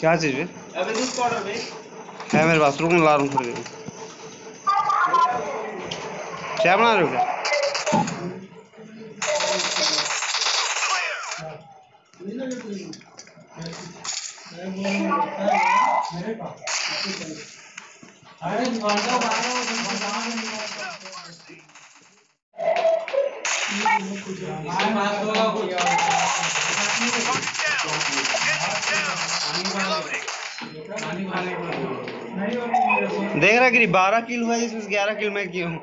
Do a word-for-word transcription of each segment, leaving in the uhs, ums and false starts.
क्या चीज है? है मेरे पास, रुक मैं ला रहा हूँ थोड़ी देर। क्या बना रहे हो? देख रहा कि बारह किल हुआ है, इसमें ग्यारह किल मैं किया हूँ।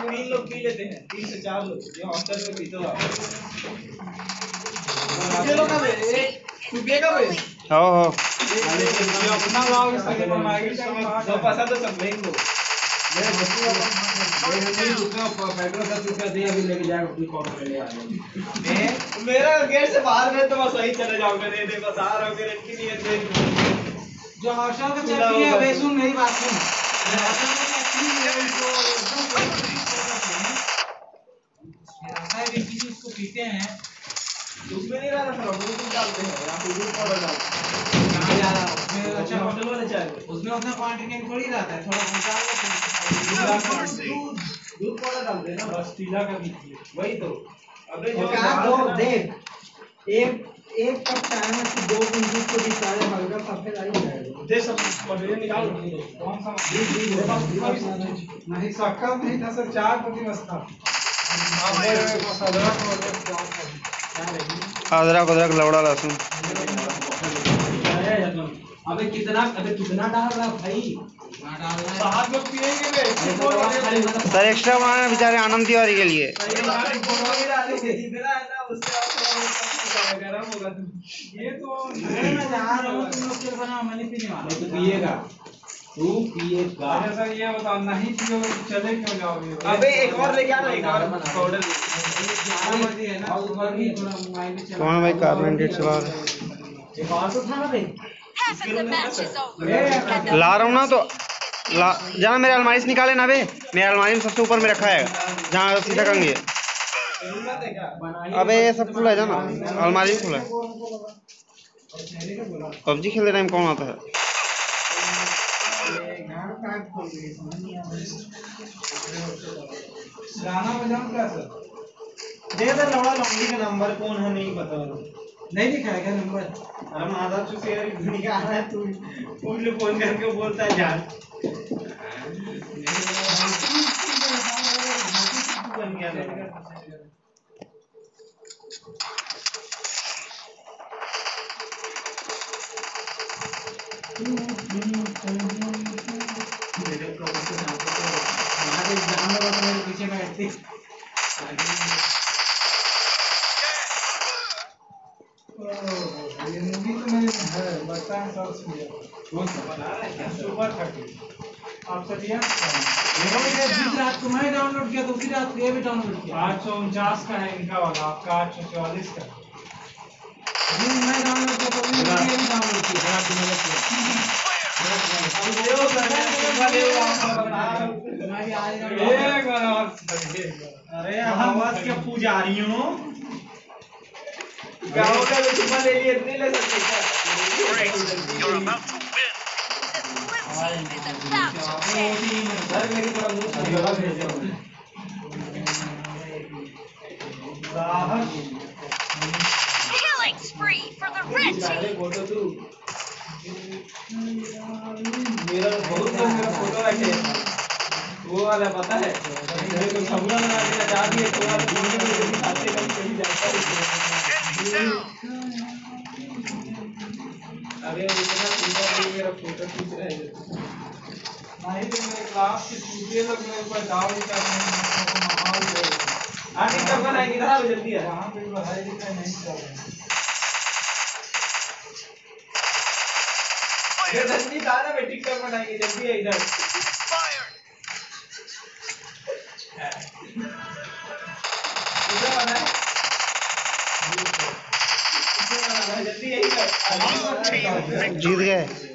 तीन लोग पी लेते हैं, तीन से चार लोग ये हॉस्टल में पीते हो आप। हो हो अपना लाओगे सके पर मार्केट में दो पैसा तो सब नहीं हो। मेरे बच्चे का पेट्रोल का रुपया दे, अभी लेके जाएगा अपनी कॉर्नर पे ले आ जाएगा। मेरा गेट से बाहर में तो बस वही चले जाओगे, नहीं दे बस आ रहा होगे इनकी नीयत से। जो हॉस्टल का चैंपियन है वे सुन मेरी बात सुन। पीते हैं उसमें नहीं रहा था वो तुम डालते हो या फिर दूध पाउडर डालते हो कहां जा रहा है उसमें? अच्छा होटल वाले चाहिए उसमें उतना क्वांटिटी में थोड़ी रहता है, थोड़ा उतार लो दूध पाउडर डाल देना बस। टीला का पीजिए वही तो। अबे जो दो देख एक एक कप चाय में से दो बूंद को निकाले हल्का सफेद आ जाएगा दे सब पाउडर निकाल। कौन सा नहीं सक्का नहीं था सर, चार पत्ती मस्ता अदरक अदरक लवड़ा लहसुन। अबे कितना अबे कितना डाल रहा भाई? साहब लोग पिएंगे सर, एक्स्ट्रा बनाना बेचारे आनंद तिवारी के लिए। ये तो मैं जा रहा हूँ, तुम लोग बना मैंने पीने वाला तो पिएगा तू पिएगा। अरे सर ये बताओ नहीं पियोगे चले क्यों जाओगे? अबे एक और लेके आना, एक और पाउडर मर्जी है ना। कौन भाई कार्बोनेटेड से बाहर एक और तो था ना भाई, ला रहा हूँ ना तो ला जाना। मेरे अलमारी से निकाले ना बे, मेरे अलमारी में सबसे ऊपर में रखा है जहाँ सीधा करेंगे। अबे ये सब खुला है जाना, अलमारी भी खुला है। पबजी खेलते टाइम कौन आता है? गाना बजाऊं क्या सर? दे दे लौड़ा लौड़ी का नंबर कौन है नहीं पता, नहीं दिखाएगा नंबर। अरे माधव से शेयर घड़ी का आ रहा है, तू फोन ले फोन करके बोलता है यार बन गया ना पीछे बैठते। ये मूवी तो मैंने है बताएं सर से कौन सा बना रहा है क्या? सुपर थर्टी आप सब यार बीस रात को मैं डाउनलोड किया तो उसी रात ये भी डाउनलोड किया। आठ सौ उनचास का है इनका वाला, आपका आठ सौ चौवालीस का मैं डाउनलोड किया तो भी डाउनलोड किया। अरे आवाज के पुजारियों गाँव का ले लिए इतने ले सकते। मेरा बहुत मेरा फोटो रखे वो वाला पता है तो सबूरा बना देना चाहती है तो आप बोलने में जल्दी खाते कहीं कहीं जाता है। अरे इतना सुंदर मेरा फोटो खींच रहा है भाई, तो मेरे क्लास के दूसरे लोग मेरे ऊपर डाउन कर रहे हैं, माहौल है आगे कब बनाएंगे ना जल्दी है। हां बिल्कुल भाई इतना नहीं कर रहे ये जल्दी दादा में टिकट बनाएंगे जल्दी है इधर जीत गए।